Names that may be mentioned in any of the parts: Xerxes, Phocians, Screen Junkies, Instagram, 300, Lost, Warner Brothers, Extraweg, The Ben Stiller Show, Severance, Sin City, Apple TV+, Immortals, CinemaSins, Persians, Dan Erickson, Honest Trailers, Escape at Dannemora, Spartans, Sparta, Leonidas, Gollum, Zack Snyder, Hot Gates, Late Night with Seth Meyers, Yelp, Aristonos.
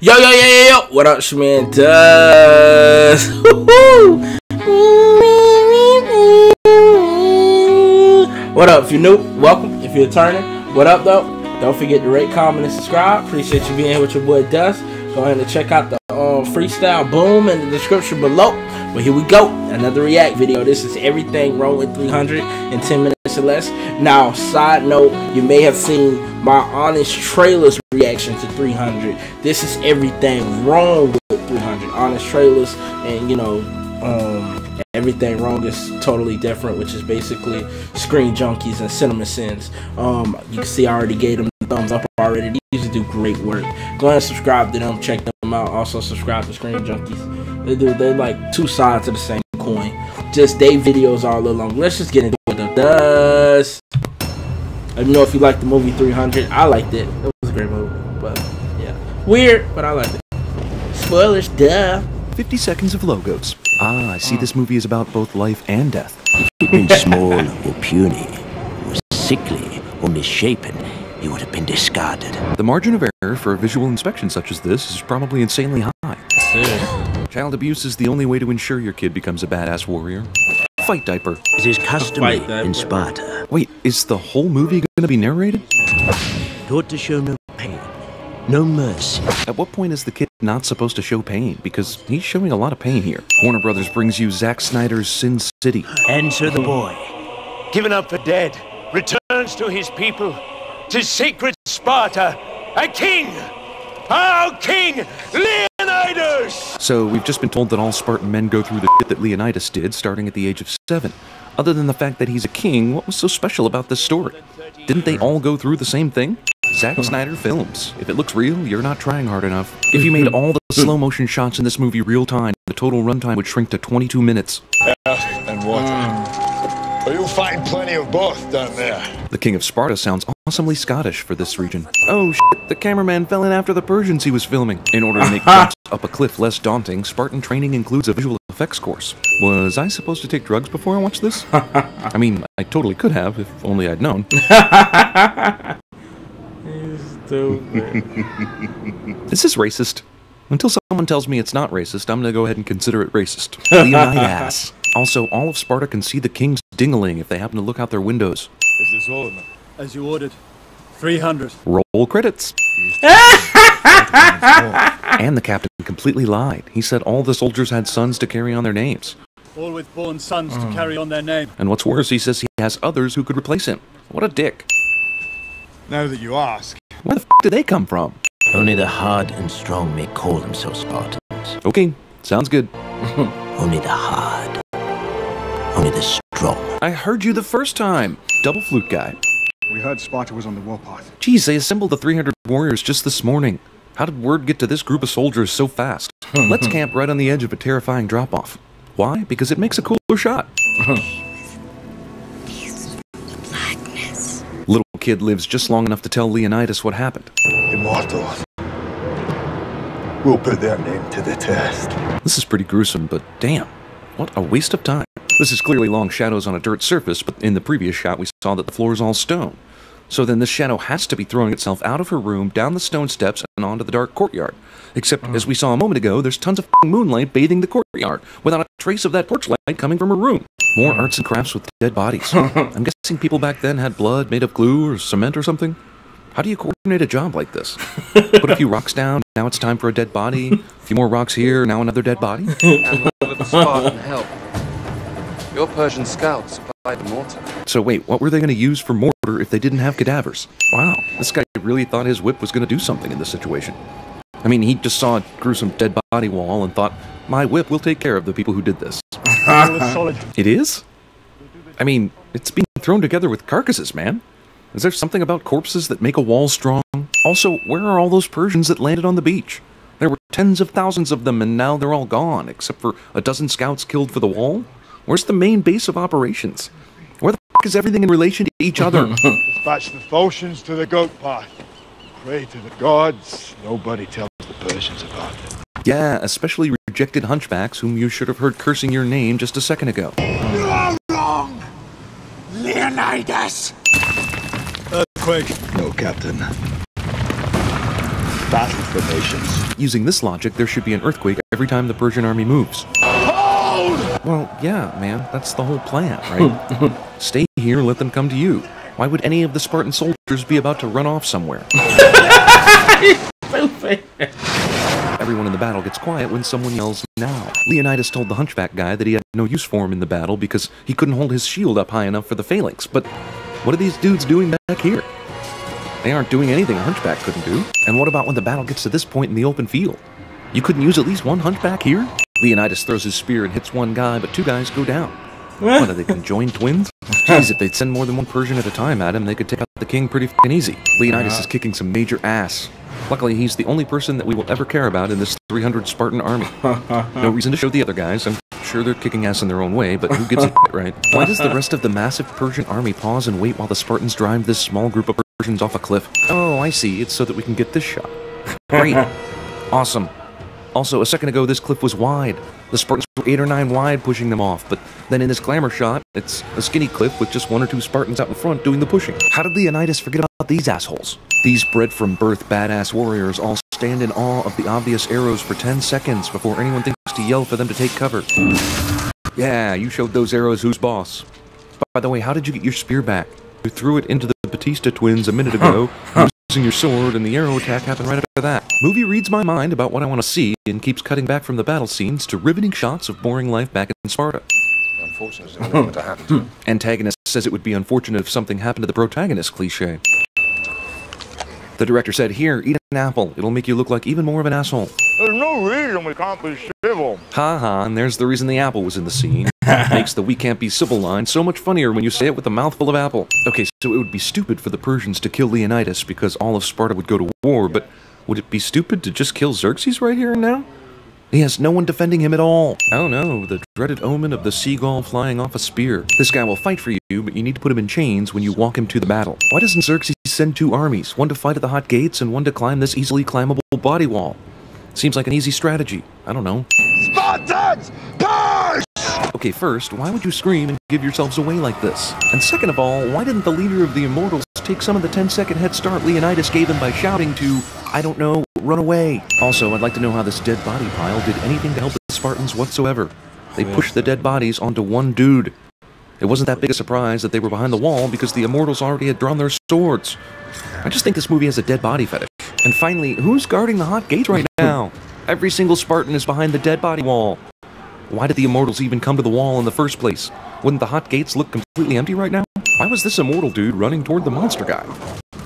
Yo, what up, Shman does? What up, if you're new, welcome. If you're returning, what up, though? Don't forget to rate, comment, and subscribe. Appreciate you being here with your boy, Dust. Go ahead and check out the freestyle boom in the description below. But here we go, another react video. This is everything rolling 300 in 10 minutes or less. Now, side note, you may have seen my Honest Trailers reaction to 300. This is everything wrong with 300. Honest Trailers, and you know, everything wrong is totally different, which is basically Screen Junkies and Cinema Sins. You can see I already gave them the thumbs up already. These users do great work. Go ahead and subscribe to them, check them out. Also subscribe to Screen Junkies. They're like two sides of the same coin. Just they videos all along. Let's just get into it. Let me know if you like the movie 300. I liked it. It was a great movie, but yeah, weird, but I liked it. Spoilers, duh. 50 seconds of logos. Ah, I see this movie is about both life and death. If he had been small or puny, or sickly or misshapen, he would have been discarded. The margin of error for a visual inspection such as this is probably insanely high. Yeah. Child abuse is the only way to ensure your kid becomes a badass warrior. Fight diaper. It is customary in Sparta. Wait, is the whole movie gonna be narrated? Taught to show no pain. No mercy. At what point is the kid not supposed to show pain? Because he's showing a lot of pain here. Warner Brothers brings you Zack Snyder's Sin City. Answer the boy. Given up for dead, returns to his people, to sacred Sparta, a king! Our king, Leonidas! So we've just been told that all Spartan men go through the shit that Leonidas did, starting at the age of 7. Other than the fact that he's a king, what was so special about this story? Didn't they all go through the same thing? Zack Snyder films. If it looks real, you're not trying hard enough. If you made all the slow-motion shots in this movie real-time, the total runtime would shrink to 22 minutes. Yeah, and what? Well, you'll find plenty of both down there. The King of Sparta sounds awesomely Scottish for this region. Oh shit, the cameraman fell in after the Persians he was filming. In order to make jumps up a cliff less daunting, Spartan training includes a visual effects course. Was I supposed to take drugs before I watched this? I mean, I totally could have, if only I'd known. This is racist. Until someone tells me it's not racist, I'm gonna go ahead and consider it racist. Leonidas. Also, all of Sparta can see the king's ding-a-ling if they happen to look out their windows. Is this all? As you ordered, 300. Roll credits. And the captain completely lied. He said all the soldiers had sons to carry on their names. All with born sons to carry on their name. And what's worse, he says he has others who could replace him. What a dick. Now that you ask. Where the f*** do they come from? Only the hard and strong may call themselves Spartans. Okay, sounds good. Only the hard. Only the strong. I heard you the first time. Double flute guy. We heard Sparta was on the warpath. Jeez, they assembled the 300 warriors just this morning. How did word get to this group of soldiers so fast? Let's camp right on the edge of a terrifying drop-off. Why? Because it makes a cooler shot. Little kid lives just long enough to tell Leonidas what happened. Immortals. We'll put their name to the test. This is pretty gruesome, but damn, what a waste of time. This is clearly long shadows on a dirt surface, but in the previous shot we saw that the floor is all stone. So then this shadow has to be throwing itself out of her room, down the stone steps, and onto the dark courtyard. Except, as we saw a moment ago, there's tons of f***ing moonlight bathing the courtyard, without a trace of that porch light coming from her room. More arts and crafts with dead bodies. I'm guessing people back then had blood made of glue or cement or something. How do you coordinate a job like this? Put a few rocks down, now it's time for a dead body. A few more rocks here, now another dead body. And with the Spartan help, your Persian scouts supplied the mortar. So wait, what were they going to use for mortar if they didn't have cadavers? Wow, this guy really thought his whip was going to do something in this situation. I mean, he just saw a gruesome dead body wall and thought, my whip will take care of the people who did this. It is? I mean, it's being thrown together with carcasses, man. Is there something about corpses that make a wall strong? Also, where are all those Persians that landed on the beach? There were tens of thousands of them and now they're all gone, except for a dozen scouts killed for the wall? Where's the main base of operations? Where the f*** is everything in relation to each other? Dispatch the Phocians to the goat path. Pray to the gods. Nobody tells the Persians about it. Yeah, especially rejected hunchbacks whom you should have heard cursing your name just a second ago. You are wrong, Leonidas! Earthquake. No, Captain. battle formations. Using this logic, there should be an earthquake every time the Persian army moves. Hold! Well, yeah, man, that's the whole plan, right? Stay here and let them come to you. Why would any of the Spartan soldiers be about to run off somewhere? So fair. Everyone in the battle gets quiet when someone yells, "Now!" Leonidas told the hunchback guy that he had no use for him in the battle because he couldn't hold his shield up high enough for the phalanx, but what are these dudes doing back here? They aren't doing anything a hunchback couldn't do. And what about when the battle gets to this point in the open field? You couldn't use at least one hunchback here? Leonidas throws his spear and hits one guy, but two guys go down. What are they, conjoined twins? Jeez, if they'd send more than one Persian at a time at him, they could take out the king pretty f***ing easy. Leonidas is kicking some major ass. Luckily, he's the only person that we will ever care about in this 300 Spartan army. No reason to show the other guys. I'm sure they're kicking ass in their own way, but who gives a shit, right? Why does the rest of the massive Persian army pause and wait while the Spartans drive this small group of Persians off a cliff? Oh, I see. It's so that we can get this shot. Great. Awesome. Also, a second ago, this cliff was wide. The Spartans were 8 or 9 wide pushing them off, but then in this glamour shot, it's a skinny cliff with just 1 or 2 Spartans out in front doing the pushing. How did Leonidas forget about these assholes? These bred-from-birth badass warriors all stand in awe of the obvious arrows for 10 seconds before anyone thinks to yell for them to take cover. Yeah, you showed those arrows who's boss. By the way, how did you get your spear back? You threw it into the Batista twins a minute ago, using your sword, and the arrow attack happened right after that. Movie reads my mind about what I want to see and keeps cutting back from the battle scenes to riveting shots of boring life back in Sparta. Unfortunately, it's not going to happen to him. Antagonist says it would be unfortunate if something happened to the protagonist cliché. The director said, "Here, eat an apple. It'll make you look like even more of an asshole." There's no reason we can't be civil. Ha, and there's the reason the apple was in the scene. Makes the "we can't be civil" line so much funnier when you say it with a mouthful of apple. Okay, so it would be stupid for the Persians to kill Leonidas because all of Sparta would go to war, but would it be stupid to just kill Xerxes right here and now? He has no one defending him at all. Oh no, the dreaded omen of the seagull flying off a spear. This guy will fight for you, but you need to put him in chains when you walk him to the battle. Why doesn't Xerxes send 2 armies, one to fight at the Hot Gates and one to climb this easily climbable body wall? Seems like an easy strategy. I don't know. Spartans, push! Okay, first, why would you scream and give yourselves away like this? And second of all, why didn't the leader of the Immortals take some of the 10-second head start Leonidas gave him by shouting to, I don't know, run away? Also, I'd like to know how this dead body pile did anything to help the Spartans whatsoever. They pushed the dead bodies onto one dude. It wasn't that big a surprise that they were behind the wall because the Immortals already had drawn their swords. I just think this movie has a dead body fetish. And finally, who's guarding the Hot Gates right now? Every single Spartan is behind the dead body wall. Why did the Immortals even come to the wall in the first place? Wouldn't the Hot Gates look completely empty right now? Why was this Immortal dude running toward the monster guy?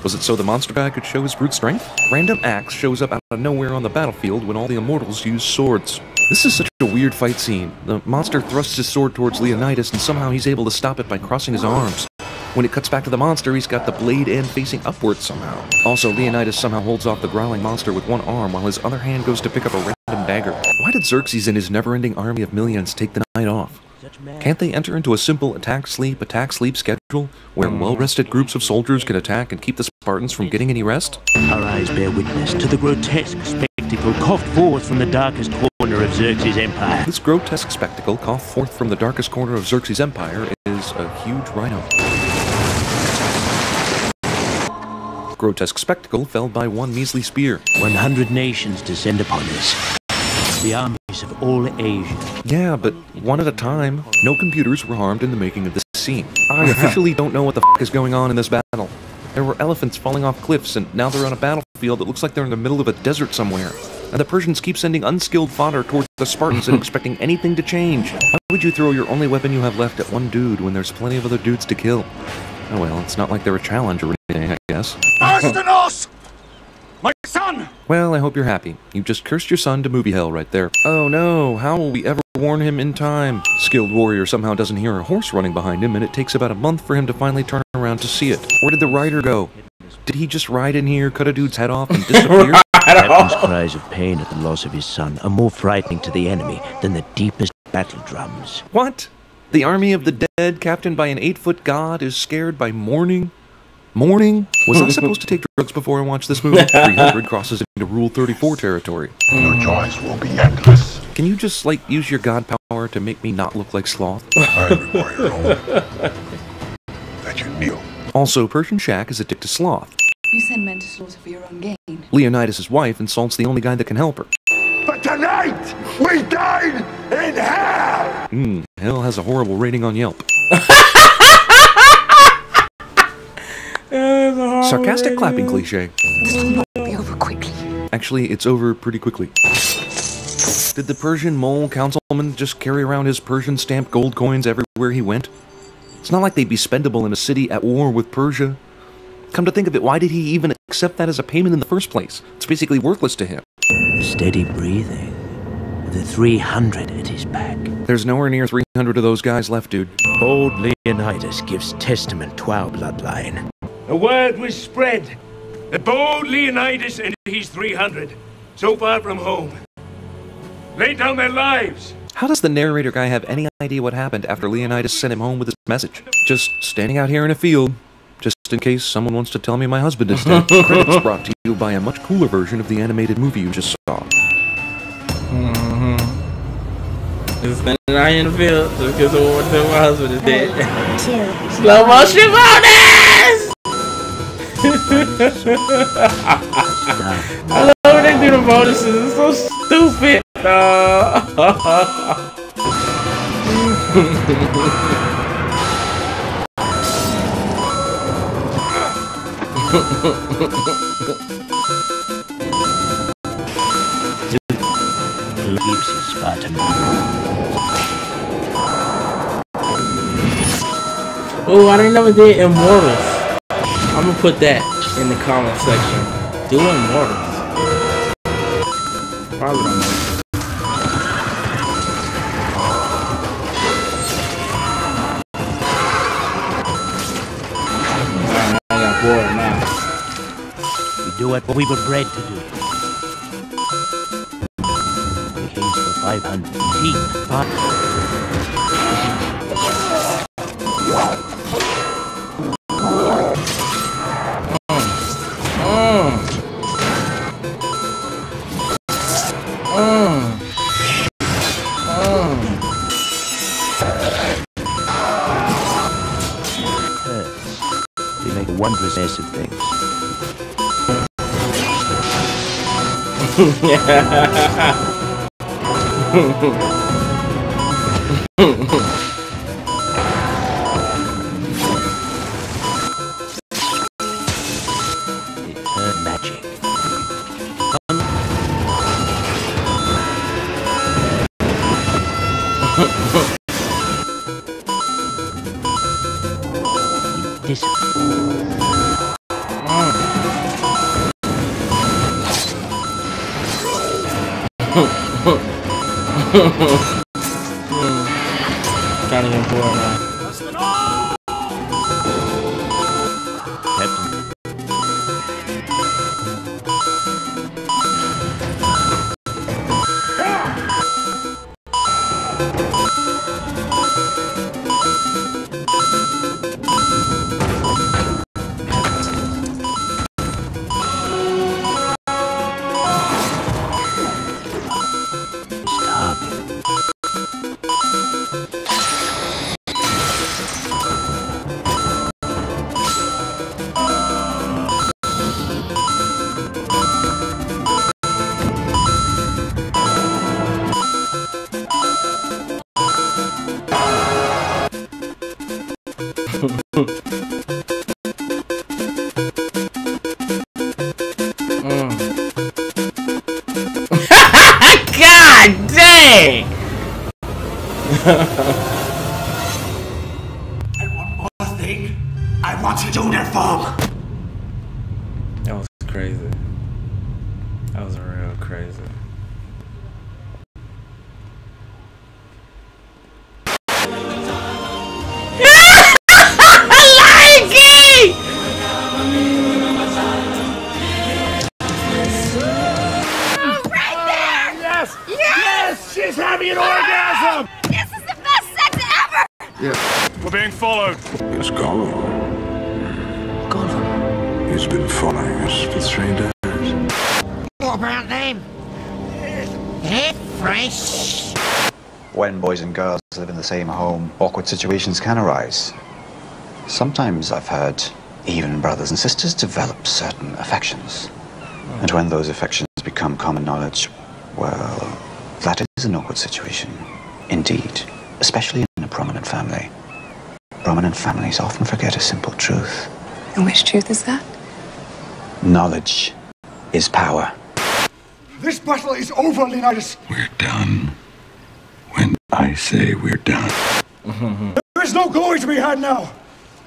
Was it so the monster guy could show his brute strength? Random Axe shows up out of nowhere on the battlefield when all the Immortals use swords. This is such a weird fight scene. The monster thrusts his sword towards Leonidas and somehow he's able to stop it by crossing his arms. When it cuts back to the monster, he's got the blade end facing upwards somehow. Also, Leonidas somehow holds off the growling monster with one arm while his other hand goes to pick up a random dagger. Why did Xerxes and his never-ending army of millions take the night off? Can't they enter into a simple attack-sleep schedule where well-rested groups of soldiers can attack and keep the Spartans from getting any rest? Our eyes bear witness to the grotesque spectacle coughed forth from the darkest corner of Xerxes' empire. This grotesque spectacle coughed forth from the darkest corner of Xerxes' empire is a huge rhino. Grotesque spectacle felled by one measly spear. 100 nations descend upon us. The armies of all Asia. Yeah, but one at a time. No computers were harmed in the making of this scene. I officially don't know what the f*** is going on in this battle. There were elephants falling off cliffs, and now they're on a battlefield that looks like they're in the middle of a desert somewhere. And the Persians keep sending unskilled fodder towards the Spartans and expecting anything to change. Why would you throw your only weapon you have left at one dude when there's plenty of other dudes to kill? Oh well, it's not like they're a challenge or anything, I guess. Aristonos! My son! Well, I hope you're happy. You just cursed your son to movie hell right there. Oh no, how will we ever warn him in time? Skilled warrior somehow doesn't hear a horse running behind him, and it takes about a month for him to finally turn around to see it. Where did the rider go? Did he just ride in here, cut a dude's head off, and disappear? Captain's cries of pain at the loss of his son are more frightening to the enemy than the deepest battle drums. What? The army of the dead, captained by an 8-foot god, is scared by mourning? Morning? Was I supposed to take drugs before I watched this movie? 300 crosses into Rule 34 territory. Your joys will be endless. Can you just, like, use your god power to make me not look like Sloth? I require only that you kneel. Also, Persian Shaq is a dick to Sloth. You send men to slaughter for your own gain. Leonidas' wife insults the only guy that can help her. But tonight, we died in hell! Hell has a horrible rating on Yelp. Sarcastic clapping cliche. This will not be over quickly. Actually, it's over pretty quickly. Did the Persian mole councilman just carry around his Persian stamped gold coins everywhere he went? It's not like they'd be spendable in a city at war with Persia. Come to think of it, why did he even accept that as a payment in the first place? It's basically worthless to him. Steady breathing. The 300 at his back. There's nowhere near 300 of those guys left, dude. Bold Leonidas gives testament to our bloodline. A word was spread that bold Leonidas and his 300, so far from home, laid down their lives. How does the narrator guy have any idea what happened after Leonidas sent him home with his message? Just standing out here in a field, just in case someone wants to tell me my husband is dead. Credits brought to you by a much cooler version of the animated movie you just saw. Just standing out in the field, just because I want to tell my husband is dead. Slow motion bonus! I love when they do the bonuses, it's so stupid! Leaves you, Spartan. Oh, I don't know if they did Immortals. I'm gonna put that in the comment section. Do Immortals. Probably don't know. Do what we were bred to do. The case for 500 teeth, They make wondrous mess of things. Yeah. Return magic. Kind of important now. God dang! And one more thing, I want to do their farm. That was crazy. That was real crazy. We're being followed. Yes, Gollum. Gollum. He's been following us for 3 days. What about them? They're fresh. When boys and girls live in the same home, awkward situations can arise. Sometimes I've heard Even brothers and sisters develop certain affections. And when those affections become common knowledge, well, that is an awkward situation. Indeed, especially in a prominent family. Prominent families often forget a simple truth. And which truth is that? Knowledge is power. This battle is over, Leonidas. We're done. When I say we're done. There is no glory to be had now.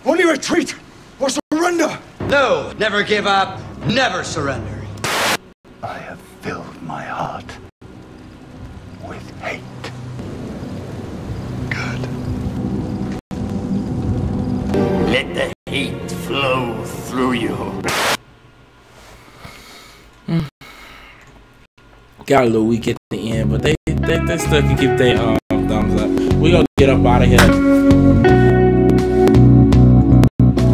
Only retreat or surrender. No, never give up, never surrender. I have filled my heart with hate. Good. Let the hate flow through you. Got a little weak at the end, but they still can keep their thumbs up. We gonna get up out of here.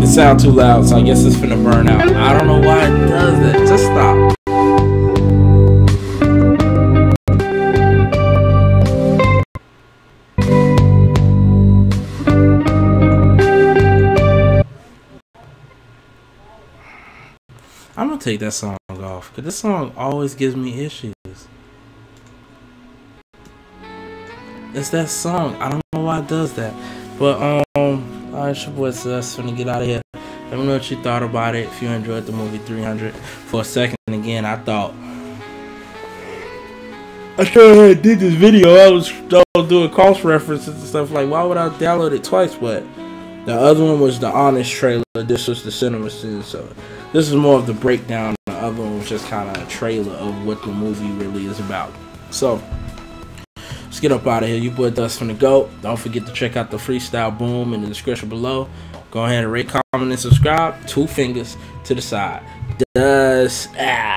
It sounds too loud, so I guess it's finna burn out. I don't know why it does that. Just stop. I'm gonna take that song off, because this song always gives me issues. It's that song. I don't know why it does that. But, alright, it's your boy Sus, finna get out of here. Let me know what you thought about it. If you enjoyed the movie 300 for a second, and again, I sure did this video. I was doing cross references and stuff. Like, why would I download it twice? But the other one was the Honest Trailer. This was the cinema scene. So this is more of the breakdown. The other one was just kind of a trailer of what the movie really is about. So let's get up out of here. You boy Dust from the GOAT. Don't forget to check out the Freestyle Boom in the description below. Go ahead and rate, comment, and subscribe. Two fingers to the side. Dust out.